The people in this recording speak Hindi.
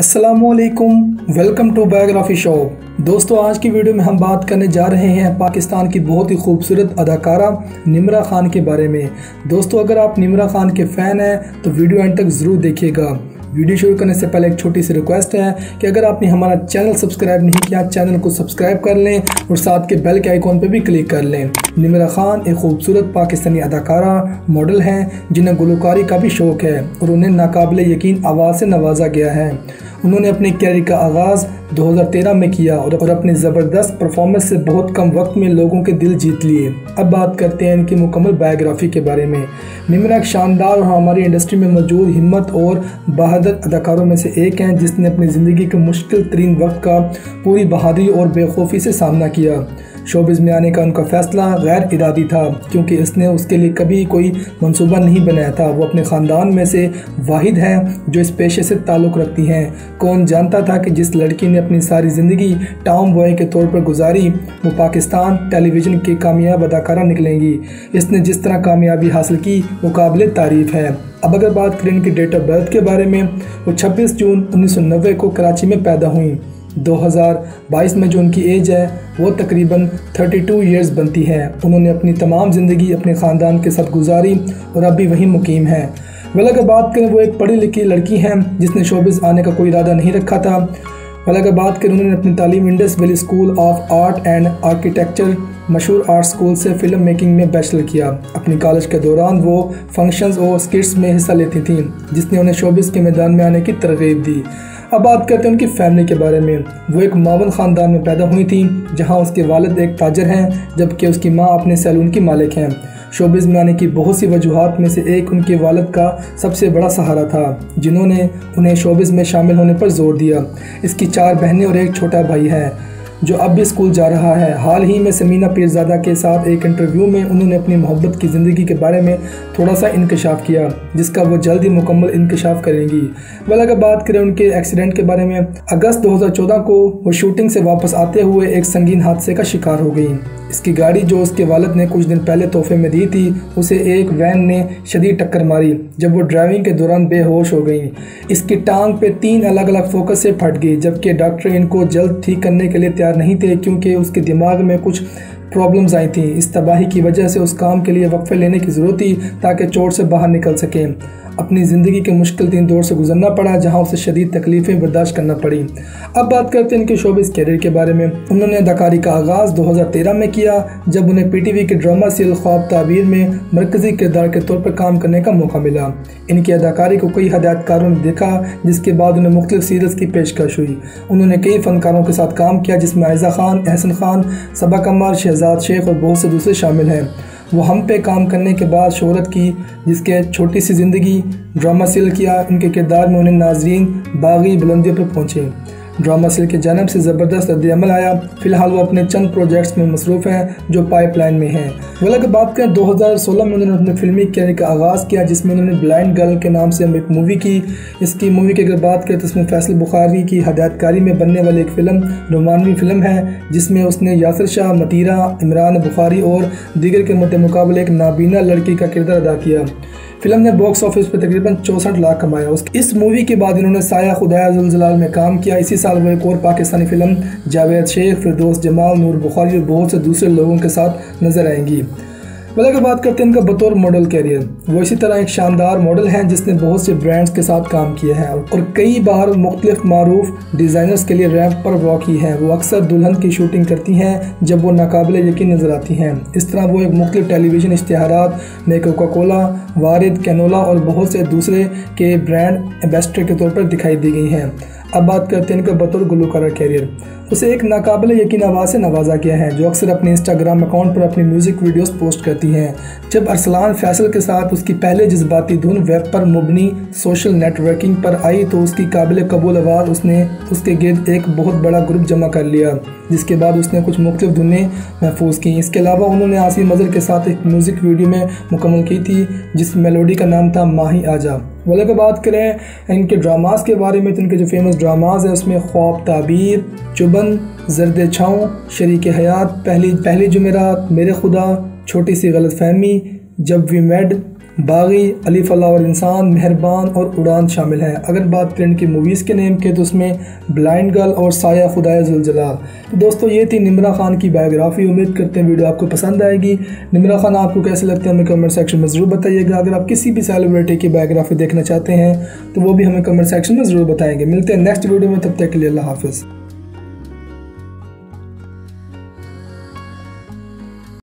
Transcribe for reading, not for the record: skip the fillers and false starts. अस्सलामुअलैकुम, वेलकम टू बायोग्राफी शो। दोस्तों, आज की वीडियो में हम बात करने जा रहे हैं पाकिस्तान की बहुत ही खूबसूरत अदाकारा निमरा खान के बारे में। दोस्तों, अगर आप निमरा खान के फ़ैन हैं तो वीडियो एंड तक ज़रूर देखिएगा। वीडियो शुरू करने से पहले एक छोटी सी रिक्वेस्ट है कि अगर आपने हमारा चैनल सब्सक्राइब नहीं किया, चैनल को सब्सक्राइब कर लें और साथ के बेल के आइकॉन पर भी क्लिक कर लें। निमरा खान एक खूबसूरत पाकिस्तानी अदाकारा मॉडल हैं जिन्हें गुलकारी का भी शौक़ है और उन्हें नाकाबिले यकीन आवाज़ से नवाजा गया है। उन्होंने अपने कैरियर का आगाज़ 2013 में किया और अपने ज़बरदस्त परफॉर्मेंस से बहुत कम वक्त में लोगों के दिल जीत लिए। अब बात करते हैं इनकी मुकम्मल बायोग्राफ़ी के बारे में। निमरा एक शानदार और हमारी इंडस्ट्री में मौजूद हिम्मत और बहादुर अदाकारों में से एक हैं जिसने अपनी ज़िंदगी के मुश्किल तरीन वक्त का पूरी बहादुरी और बेखौफ़ी से सामना किया। शोबिज़ में आने का उनका फ़ैसला गैर इरादी था क्योंकि इसने उसके लिए कभी कोई मंसूबा नहीं बनाया था। वो अपने ख़ानदान में से वाहिद हैं जो इस पेशे से ताल्लुक़ रखती हैं। कौन जानता था कि जिस लड़की ने अपनी सारी ज़िंदगी टॉम बॉय के तौर पर गुजारी, वो पाकिस्तान टेलीविज़न की कामयाब अदाकारा निकलेंगी। इसने जिस तरह कामयाबी हासिल की वो काबिल तारीफ़ है। अब अगर बात करें इनकी डेट ऑफ बर्थ के बारे में, वो 26 जून 1990 को कराची में पैदा हुई। 2022 में जो उनकी एज है वो तकरीबन 32 ईयर्स बनती है। उन्होंने अपनी तमाम ज़िंदगी अपने ख़ानदान के साथ गुजारी और अब भी वहीं मुकीम है। वैल अगर बात करें, वो एक पढ़ी लिखी लड़की हैं जिसने शोबिज़ आने का कोई इरादा नहीं रखा था। वैल अगर बात करें, उन्होंने अपनी तालीम Indus valley school of art and architecture मशहूर आर्ट स्कूल से फ़िल्म मेकिंग में बैचलर किया। अपने कॉलेज के दौरान वो फंक्शंस और स्किट्स में हिस्सा लेती थीं जिसने उन्हें शोबिज़ के मैदान में आने की तरगीब दी। अब बात करते हैं उनकी फैमिली के बारे में। वो एक मावन ख़ानदान में पैदा हुई थी जहां उसके वालिद एक ताजर हैं जबकि उसकी मां अपने सैलून की मालिक हैं। शोबिज़ में आने की बहुत सी वजूहत में से एक उनके वालिद का सबसे बड़ा सहारा था जिन्होंने उन्हें शोबिज़ में शामिल होने पर ज़ोर दिया। इसकी 4 बहनें और एक छोटा भाई है जो अब भी स्कूल जा रहा है। हाल ही में समीना पीरज़ादा के साथ एक इंटरव्यू में उन्होंने अपनी मोहब्बत की ज़िंदगी के बारे में थोड़ा सा इंकशाफ किया जिसका वो जल्द ही मुकम्मल इंकशाफ करेंगी। वैल अगर बात करें उनके एक्सीडेंट के बारे में, अगस्त 2014 को वो शूटिंग से वापस आते हुए एक संगीन हादसे का शिकार हो गई। इसकी गाड़ी जो उसके वालिद ने कुछ दिन पहले तोहफे में दी थी, उसे एक वैन ने शदीद टक्कर मारी। जब वो ड्राइविंग के दौरान बेहोश हो गई, इसकी टांग पे 3 अलग अलग फोकस से फट गई जबकि डॉक्टर इनको जल्द ठीक करने के लिए तैयार नहीं थे क्योंकि उसके दिमाग में कुछ प्रॉब्लम्स आई थी। इस तबाही की वजह से उस काम के लिए वक्फे लेने की ज़रूरत थी ताकि चोट से बाहर निकल सकें। अपनी ज़िंदगी के मुश्किल दिन दौर से गुजरना पड़ा जहां उसे शदीद तकलीफ़ें बर्दाश्त करना पड़ी। अब बात करते हैं इनके शोबिज़ कैरियर के बारे में। उन्होंने अदाकारी का आगाज़ 2013 में किया जब उन्हें PTV के ड्रामा सीरियल ख्वाब ताबीर में मरकज़ी किरदार के तौर पर काम करने का मौका मिला। इनकी अदाकारी को कई हदायतकारों ने देखा जिसके बाद उन्हें मुख्तलिफ़ सीरियल्स की पेशकश हुई। उन्होंने कई फ़नकारों के साथ काम किया जिसमें आयज़ा खान, एहसान खान, सबा कमल, शहजाद शेख और बहुत से दूसरे शामिल हैं। वो हम पे काम करने के बाद शोहरत की जिसके छोटी सी ज़िंदगी ड्रामा सीरियल किया। इनके किरदार में उन्हें नाजरीन बागी बुलंदियों पर पहुँचे। ड्रामा सीरियल की जानब से ज़बरदस्त रद्द-ए-अमल आया। फ़िलहाल वो अपने चंद प्रोजेक्ट्स में मसरूफ़ हैं जो पाइपलाइन में हैं। वैल की बात करें, 2016 में उन्होंने अपने फिल्मी कैरियर का आगाज़ किया जिसमें उन्होंने ब्लाइंड गर्ल के नाम से एक मूवी की। इसकी मूवी की अगर बात करें तो इसमें फैसल बुखारी की हदायतकारी में बनने वाली एक फ़िल्म रोमानवी फ़िल्म है जिसमें उसने यासर शाह, मतीरा, इमरान बुखारी और दीगर के मुकाबले एक नाबीना लड़की का किरदार अदा किया। फिल्म ने बॉक्स ऑफिस पर तकरीबन 64 लाख कमाया। इस मूवी के बाद इन्होंने साया खुदाजल में काम किया। इसी साल वो एक और पाकिस्तानी फिल्म जावेद शेख, फिरदौस जमाल, नूर बुखारी और बहुत से दूसरे लोगों के साथ नजर आएंगी। वैल अगर बात करते हैं इनका बतौर मॉडल कैरियर, वो इसी तरह एक शानदार मॉडल हैं जिसने बहुत से ब्रांड्स के साथ काम किया है और कई बार मुख्तलिफ मारूफ डिज़ाइनर्स के लिए रैंप पर वॉक की है। वो अक्सर दुल्हन की शूटिंग करती हैं जब वो नाकाबिले यकीन नज़र आती हैं। इस तरह वो एक मुख्तलिफ टेलीविज़न इश्तिहारात में कोका कोला, वारद कैनोला और बहुत से दूसरे के ब्रांड एम्बेसडर के तौर पर दिखाई दी गई हैं। अब बात करते हैं इनका बतौर गुलकारा कैरियर, उसे एक नाकाबिले यकीन आवाज़ से नवाजा गया है जो अक्सर अपने इंस्टाग्राम अकाउंट पर अपनी म्यूज़िक वीडियोस पोस्ट करती हैं। जब अरसलान फैसल के साथ उसकी पहले जज्बाती धुन वेब पर मुबनी सोशल नेटवर्किंग पर आई तो उसकी काबिल कबूल आवाज़ उसने उसके गिर्द एक बहुत बड़ा ग्रुप जमा कर लिया जिसके बाद उसने कुछ मुख्तलिफ धुनें महफूज की। इसके अलावा उन्होंने आसिम मज़ल के साथ एक म्यूज़िक वीडियो में मुकम्मल की थी जिस मेलोडी का नाम था माही आजा। वाले की बात करें इनके ड्रामास के बारे में तो इनके जो फेमस ड्रामास हैं उसमें ख्वाब ताबीर, चुबन, जर्दे छाऊँ, शरीक हयात, पहली जमेरा, मेरे खुदा, छोटी सी गलत फहमी, जब वी मेड, बागी अली फला और इंसान मेहरबान और उड़ान शामिल है। अगर बात करें की मूवीज़ के नेम के तो उसमें ब्लाइंड गर्ल और साया खुदाजल। तो दोस्तों ये थी निमरा खान की बायोग्राफी। उम्मीद करते हैं वीडियो आपको पसंद आएगी। निमरा खान आपको कैसे लगते हैं हमें कमेंट सेक्शन में ज़रूर बताइएगा। अगर आप किसी भी सेलिब्रिटी की बायोग्राफी देखना चाहते हैं तो वो भी हमें कमेंट सेक्शन में ज़रूर बताएंगे। मिलते हैं नेक्स्ट वीडियो में, तब तक के लिए अल्लाह हाफिज़।